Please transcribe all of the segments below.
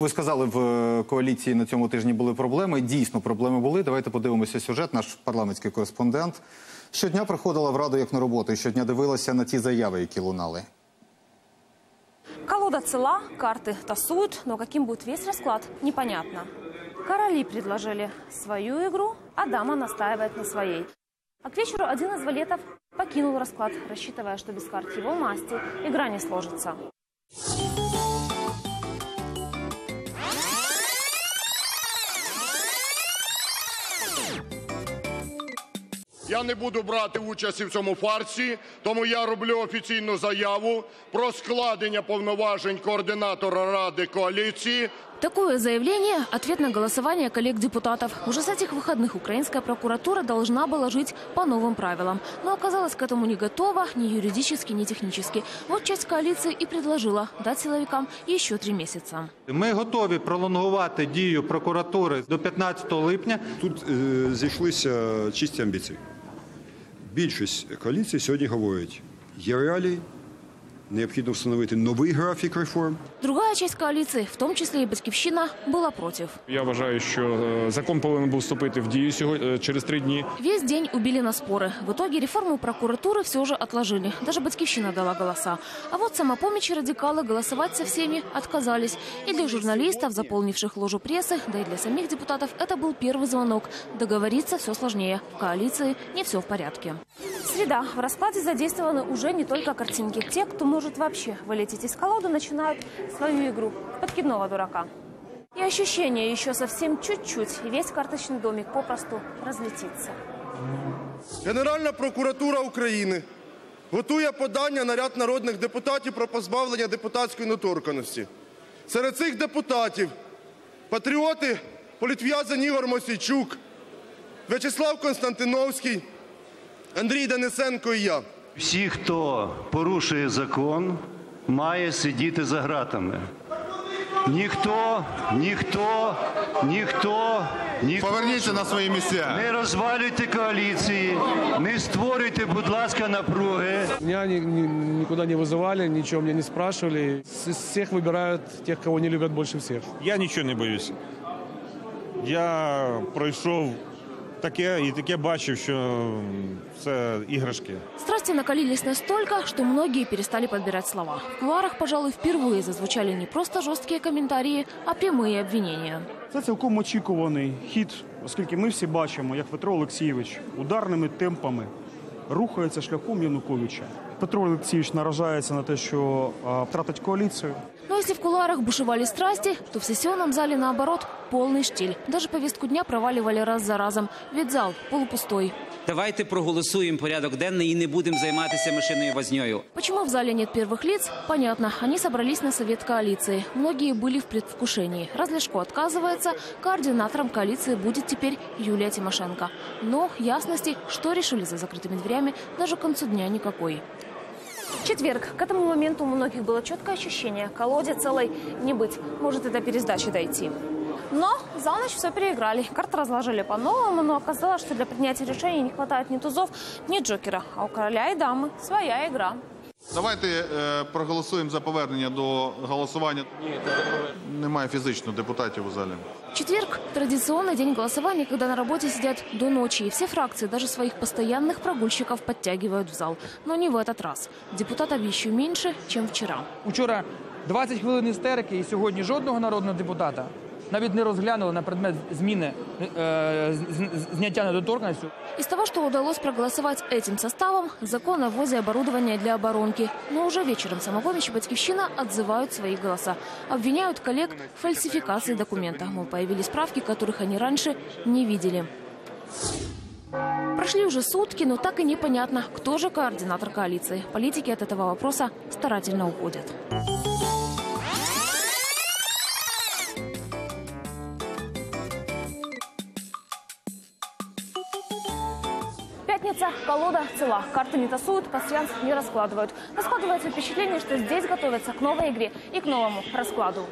Ви сказали, в коаліції на цьому тижні були проблеми. Дійсно, проблеми були. Давайте подивимося сюжет. Наш парламентський кореспондент щодня приходила в Раду як на роботу і щодня дивилася на ті заяви, які лунали. Колода цела, карты тасуют, но каким будет весь расклад, непонятно. Короли предложили свою игру, а дама настаивает на своей. А к вечеру один из валетов покинул расклад, рассчитывая, что без карт его масти игра не сложится. Я не буду брати участі в цьому фарсі, тому я роблю офіційну заяву про складення повноважень координатора Ради коаліції. Такое заявление – ответ на голосование коллег-депутатов. Уже с этих выходных украинская прокуратура должна была жить по новым правилам. Но оказалась к этому не готова ни юридически, ни технически. Вот часть коалиции и предложила дать силовикам еще 3 месяца. Мы готовы пролонгувати дію прокуратури до 15 липня. Тут зійшлися чисті амбіції. Більшість коаліції сьогодні говорить, є реалії. Необходимо установить новый график реформ. Другая часть коалиции, в том числе и Батькивщина, была против. Я вважаю, что закон должен был вступить в действие через 3 дня. Весь день убили на споры. В итоге реформу прокуратуры все же отложили. Даже Батькивщина дала голоса. А вот самопомощь радикалы голосовать со всеми отказались. И для журналистов, заполнивших ложу прессы, да и для самих депутатов, это был первый звонок. Договориться все сложнее. В коалиции не все в порядке. Среда. В раскладе задействованы уже не только картинки. Те, кто может вообще вылететь из колоды, начинают свою игру подкидного дурака. И ощущение еще совсем чуть-чуть, и весь карточный домик попросту разлетится. Генеральная прокуратура Украины готує подання на ряд народних депутатів про позбавлення депутатської недоторканності. Серед цих депутатів патріоти Политвия Занивар, Вячеслав Константиновский, Андрей Денисенко и я. Всі, хто порушує закон, має сидіти за ґратами. Ніхто. Поверніться на свої місця. Не розвалюйте коаліції, не створюйте, будь ласка, напруги. Меня никуда не вызывали, ничего меня не спрашивали. Из всех выбирают тех, кого не любят больше всех. Я ничего не боюсь. Я пройшов таке і таке бачив, що це іграшки. Страсти накалились настолько, что многие перестали подбирать слова. В кулуарах, пожалуй, впервые зазвучали не просто жесткие комментарии, а прямые обвинения. Це цілком очікуваний хід, оскільки ми всі бачимо, як Петро Олексійович ударними темпами рухається шляхом Януковича. Петро Олексійович наражається на те, що втратить коаліцію. Но если в кулуарах бушевали страсти, то в сессионном зале, наоборот, полный штиль. Даже повестку дня проваливали раз за разом, ведь зал полупустой. Давайте проголосуем порядок денный и не будем заниматься мышиной вознёю. Почему в зале нет первых лиц? Понятно, они собрались на совет коалиции. Многие были в предвкушении. Раз Ляшко отказывается, координатором коалиции будет теперь Юлия Тимошенко. Но ясности, что решили за закрытыми дверями, даже к концу дня никакой. Четверг. К этому моменту у многих было четкое ощущение – колоде целой не быть. Может, и до пересдачи дойти. Но за ночь все переиграли. Карты разложили по-новому, но оказалось, что для принятия решений не хватает ни тузов, ни джокера. А у короля и дамы своя игра. Давайте проголосуємо за повернення до голосування. Немає фізично депутатів у залі. Четверг – традиционный день голосования, когда на работе сидят до ночи. И все фракции, даже своих постоянных прогульщиков, подтягивают в зал. Но не в этот раз. Депутатов еще меньше, чем вчера. Вчора 20 хвилин істерики, і сьогодні жодного народного депутата навіть не розглянули на предмет зміни, зняття недоторканності. Из того, что удалось проголосовать этим составом, закон о ввозе оборудования для оборонки. Но уже вечером самопомощь и Батькивщина отзывают свои голоса. Обвиняют коллег в фальсификации документов. Мол, появились справки, которых они раньше не видели. Прошли уже сутки, но так и непонятно, кто же координатор коалиции. Политики от этого вопроса старательно уходят. Пятница, колода цела. Карты не тасуют, пасьянс не раскладывают. Но складывается впечатление, что здесь готовятся к новой игре и к новому раскладу.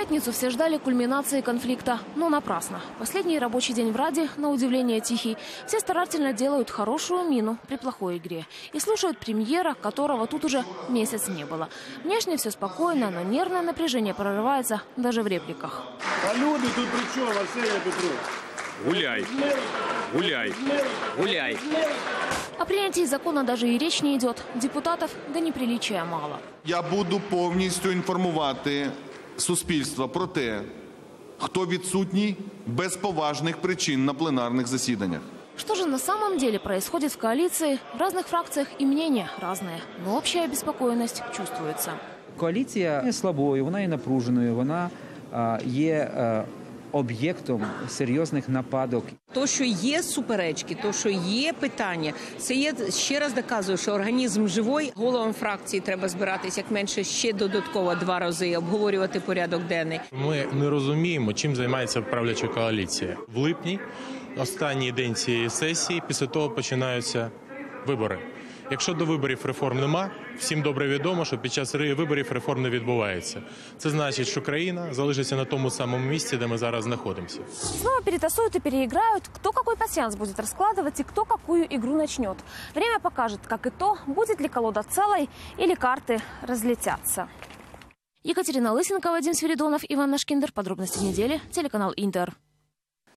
пятницу все ждали кульминации конфликта, но напрасно. Последний рабочий день в Раде, на удивление, тихий. Все старательно делают хорошую мину при плохой игре. И слушают премьера, которого тут уже месяц не было. Внешне все спокойно, но нервное напряжение прорывается даже в репликах. А люди тут при чем, Арсений Петрович? Гуляй, гуляй, гуляй. О принятии закона даже и речь не идет. Депутатов до неприличия мало. Я буду повністю інформувати суспільство про те, хто відсутній без поважних причин на пленарних засіданнях. Что же на самом деле происходит в коалиции? В разных фракциях и мнения разные, но общая обеспокоенность чувствуется. Коалиция не слабою, вона є напруженою, вона є об'єктом серйозних нападок. То, що є суперечки, то, що є питання, це є, ще раз доказую, що організм живий. Головам фракції треба збиратися як менше ще додатково 2 рази, обговорювати порядок денний. Ми не розуміємо, чим займається правляча коаліція. В липні, останній день цієї сесії, після того починаються вибори. Якщо до виборів реформ нема, всім добре відомо, що під час виборів реформ не відбувається. Це значить, що країна залишиться на тому самому місці, де ми зараз знаходимося. Снова перетасуют и переиграют, кто какой пасьянс будет раскладывать и кто какую игру начнет. Время покажет, как и то, будет ли колода целой или карты разлетятся. Екатерина Лысенко, Вадим Свиридонов, Иван Нашкиндер. Подробности недели. Телеканал Интер.